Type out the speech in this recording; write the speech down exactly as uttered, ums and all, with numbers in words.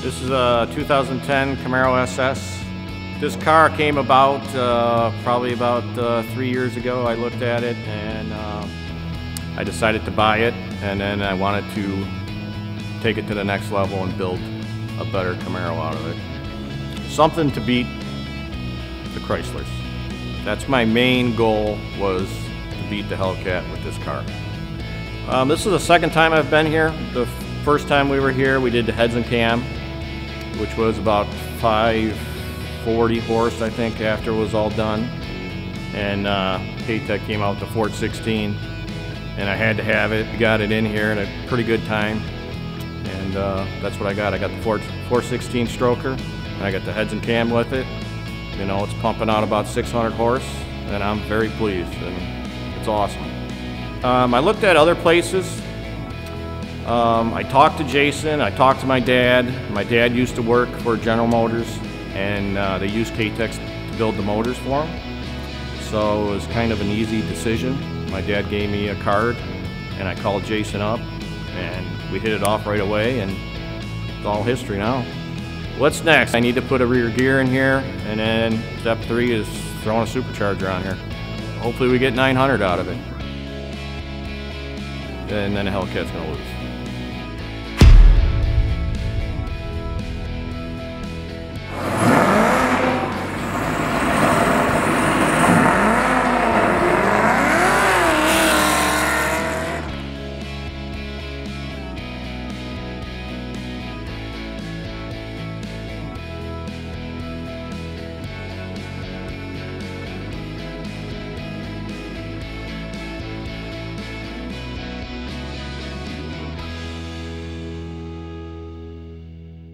This is a two thousand ten Camaro S S. This car came about uh, probably about uh, three years ago. I looked at it and uh, I decided to buy it, and then I wanted to take it to the next level and build a better Camaro out of it. Something to beat the Chryslers. That's my main goal, was to beat the Hellcat with this car. Um, this is the second time I've been here. The first time we were here we did the heads and cam, which was about five forty horse, I think, after it was all done. And uh, Katech came out to Fort sixteen, and I had to have it. We got it in here at a pretty good time, and uh, that's what I got. I got the Fort four sixteen stroker, and I got the heads and cam with it. You know, it's pumping out about six hundred horse, and I'm very pleased, and it's awesome. Um, I looked at other places. Um, I talked to Jason, I talked to my dad. My dad used to work for General Motors, and uh, they used Katech to build the motors for them. So it was kind of an easy decision. My dad gave me a card, and I called Jason up, and we hit it off right away, and it's all history now. What's next? I need to put a rear gear in here, and then step three is throwing a supercharger on here. Hopefully we get nine hundred out of it. And then the Hellcat's gonna lose.